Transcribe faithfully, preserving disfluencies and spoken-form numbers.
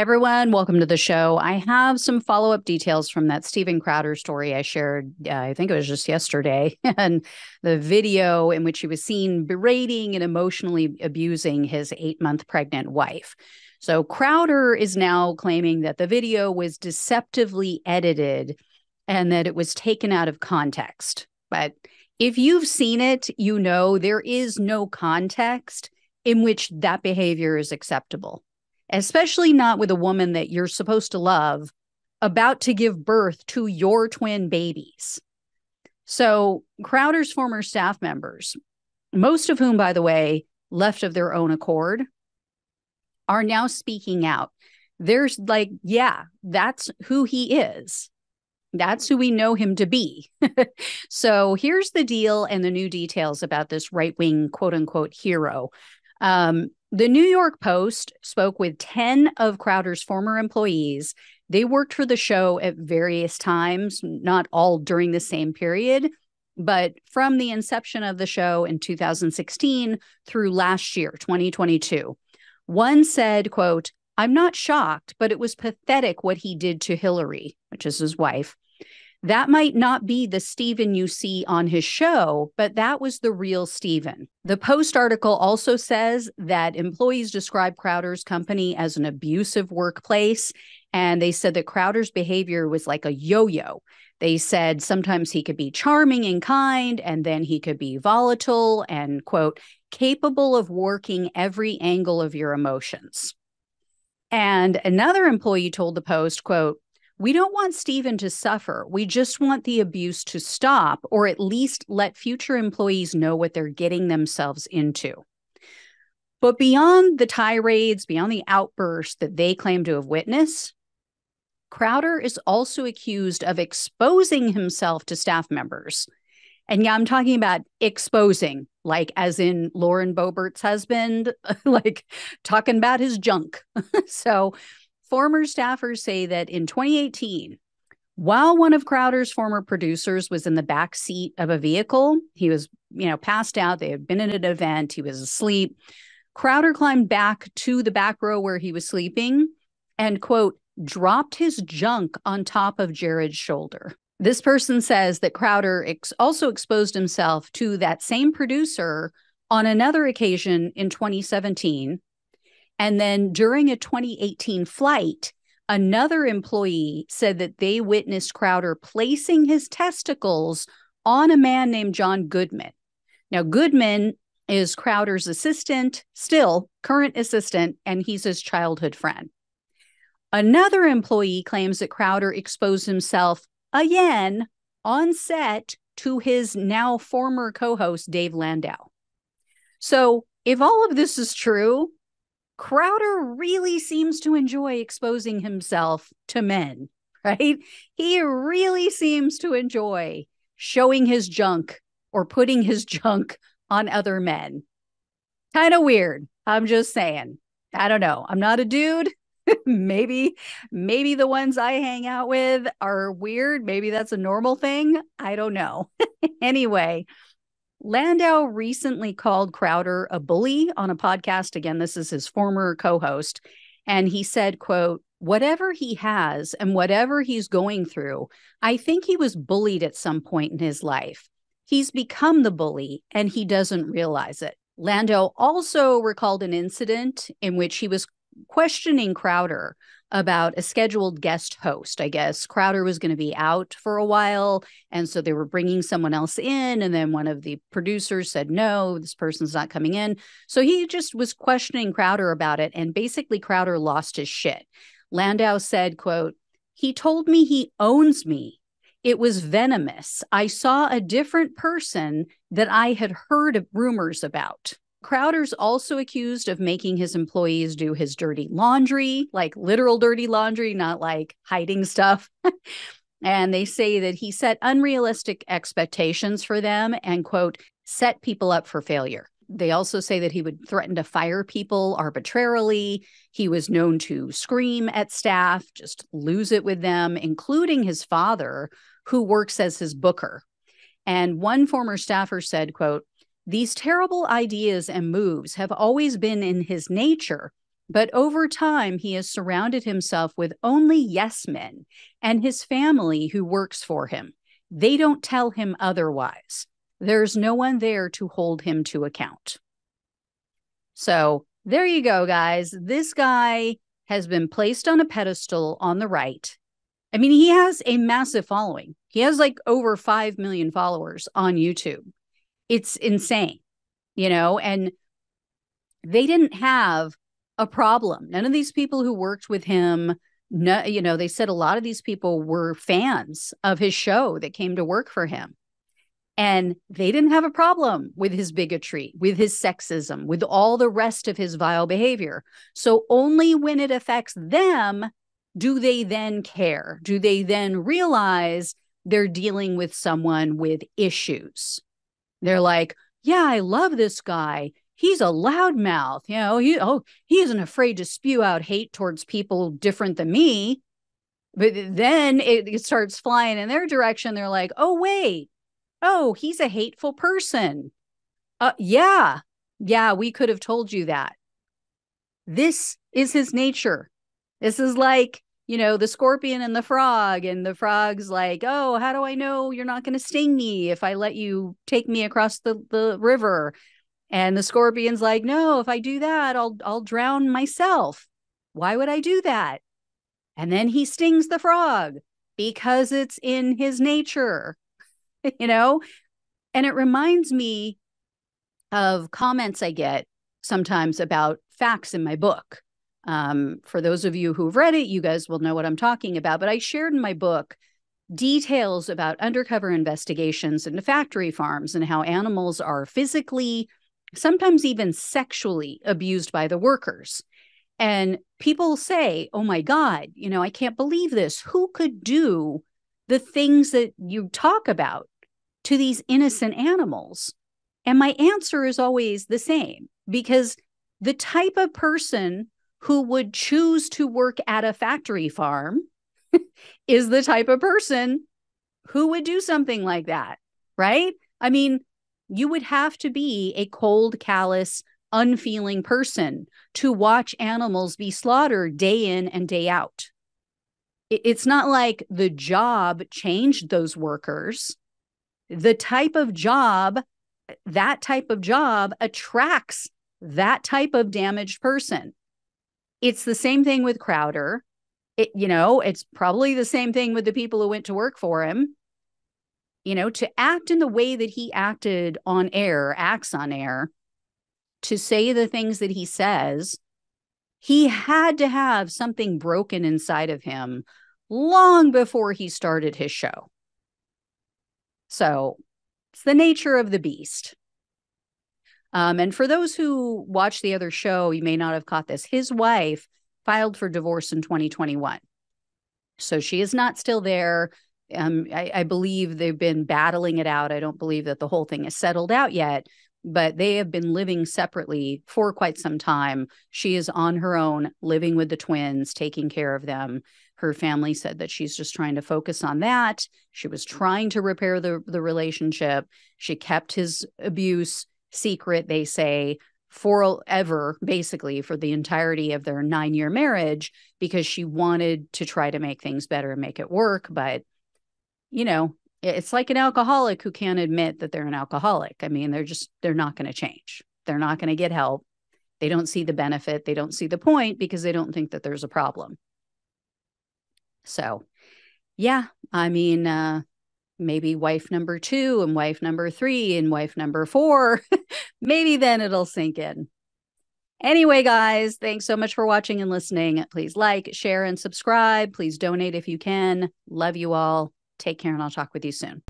Everyone, welcome to the show. I have some follow-up details from that Steven Crowder story I shared, uh, I think it was just yesterday, and the video in which he was seen berating and emotionally abusing his eight-month pregnant wife. So Crowder is now claiming that the video was deceptively edited and that it was taken out of context. But if you've seen it, you know there is no context in which that behavior is acceptable. Especially not with a woman that you're supposed to love, about to give birth to your twin babies. So Crowder's former staff members, most of whom, by the way, left of their own accord, are now speaking out. There's like, yeah, that's who he is. That's who we know him to be. So here's the deal and the new details about this right-wing quote-unquote hero. Um, The New York Post spoke with ten of Crowder's former employees. They worked for the show at various times, not all during the same period, but from the inception of the show in two thousand sixteen through last year, twenty twenty-two. One said, quote, "I'm not shocked, but it was pathetic what he did to Hillary," which is his wife. "That might not be the Steven you see on his show, but that was the real Steven." The Post article also says that employees describe Crowder's company as an abusive workplace, and they said that Crowder's behavior was like a yo-yo. They said sometimes he could be charming and kind, and then he could be volatile and, quote, "capable of working every angle of your emotions." And another employee told the Post, quote, "We don't want Steven to suffer. We just want the abuse to stop, or at least let future employees know what they're getting themselves into." But beyond the tirades, beyond the outbursts that they claim to have witnessed, Crowder is also accused of exposing himself to staff members. And yeah, I'm talking about exposing, like as in Lauren Boebert's husband, like talking about his junk. So former staffers say that in twenty eighteen, while one of Crowder's former producers was in the back seat of a vehicle, he was, you know, passed out. They had been at an event. He was asleep. Crowder climbed back to the back row where he was sleeping and, quote, "dropped his junk on top of Jared's shoulder." This person says that Crowder ex- also exposed himself to that same producer on another occasion in twenty seventeen. And then during a twenty eighteen flight, another employee said that they witnessed Crowder placing his testicles on a man named John Goodman. Now, Goodman is Crowder's assistant, still current assistant, and he's his childhood friend. Another employee claims that Crowder exposed himself again on set to his now former co-host, Dave Landau. So if all of this is true, Crowder really seems to enjoy exposing himself to men, right? He really seems to enjoy showing his junk or putting his junk on other men. Kind of weird. I'm just saying. I don't know. I'm not a dude. maybe, maybe the ones I hang out with are weird. Maybe that's a normal thing. I don't know. Anyway, Landau recently called Crowder a bully on a podcast. Again, this is his former co-host. And he said, quote, "Whatever he has and whatever he's going through, I think he was bullied at some point in his life. He's become the bully and he doesn't realize it." Landau also recalled an incident in which he was questioning Crowder about a scheduled guest host. I guess Crowder was going to be out for a while, and so they were bringing someone else in, and then one of the producers said, no, this person's not coming in. So he just was questioning Crowder about it, and basically Crowder lost his shit. Landau said, quote, "He told me he owns me. It was venomous. I saw a different person that I had heard rumors about." Crowder's also accused of making his employees do his dirty laundry, like literal dirty laundry, not like hiding stuff. And they say that he set unrealistic expectations for them and, quote, "set people up for failure." They also say that he would threaten to fire people arbitrarily. He was known to scream at staff, just lose it with them, including his father, who works as his booker. And one former staffer said, quote, "These terrible ideas and moves have always been in his nature, But over time, he has surrounded himself with only yes men, and his family who works for him. They don't tell him otherwise. There's no one there to hold him to account. So there you go, guys. This guy has been placed on a pedestal on the right. I mean, he has a massive following. He has like over five million followers on YouTube. It's insane, you know, and they didn't have a problem. None of these people who worked with him, no, you know, they said a lot of these people were fans of his show that came to work for him. And they didn't have a problem with his bigotry, with his sexism, with all the rest of his vile behavior. So only when it affects them do they then care. Do they then realize they're dealing with someone with issues? They're like, yeah, I love this guy. He's a loudmouth. You know, he, oh, he isn't afraid to spew out hate towards people different than me. But then it, it starts flying in their direction. They're like, oh, wait. Oh, he's a hateful person. Uh, yeah. Yeah, we could have told you that. This is his nature. This is like, you know, the scorpion and the frog, and the frog's like, oh, how do I know you're not going to sting me if I let you take me across the, the river? And the scorpion's like, no, if I do that, I'll I'll drown myself. Why would I do that? And then he stings the frog because it's in his nature. You know, and it reminds me of comments I get sometimes about facts in my book. Um, for those of you who've read it, you guys will know what I'm talking about. But I shared in my book details about undercover investigations into factory farms and how animals are physically, sometimes even sexually abused by the workers. And people say, oh, my God, you know, I can't believe this. Who could do the things that you talk about to these innocent animals? And my answer is always the same, because the type of person who would choose to work at a factory farm is the type of person who would do something like that, right? I mean, you would have to be a cold, callous, unfeeling person to watch animals be slaughtered day in and day out. It's not like the job changed those workers. The type of job, that type of job attracts that type of damaged person. It's the same thing with Crowder. It, you know, it's probably the same thing with the people who went to work for him. You know, to act in the way that he acted on air, acts on air, to say the things that he says, he had to have something broken inside of him long before he started his show. So it's the nature of the beast. Um, and for those who watch the other show, you may not have caught this. His wife filed for divorce in twenty twenty-one. So she is not still there. Um, I, I believe they've been battling it out. I don't believe that the whole thing is settled out yet. But they have been living separately for quite some time. She is on her own, living with the twins, taking care of them. Her family said that she's just trying to focus on that. She was trying to repair the, the relationship. She kept his abuse secret, they say, forever, basically, for the entirety of their nine-year marriage, because she wanted to try to make things better and make it work. But, you know, it's like an alcoholic who can't admit that they're an alcoholic. I mean, they're just, they're not going to change. They're not going to get help. They don't see the benefit. They don't see the point because they don't think that there's a problem. So, yeah, I mean, uh, maybe wife number two and wife number three and wife number four, maybe then it'll sink in. Anyway, guys, thanks so much for watching and listening. Please like, share, and subscribe. Please donate if you can. Love you all. Take care, and I'll talk with you soon.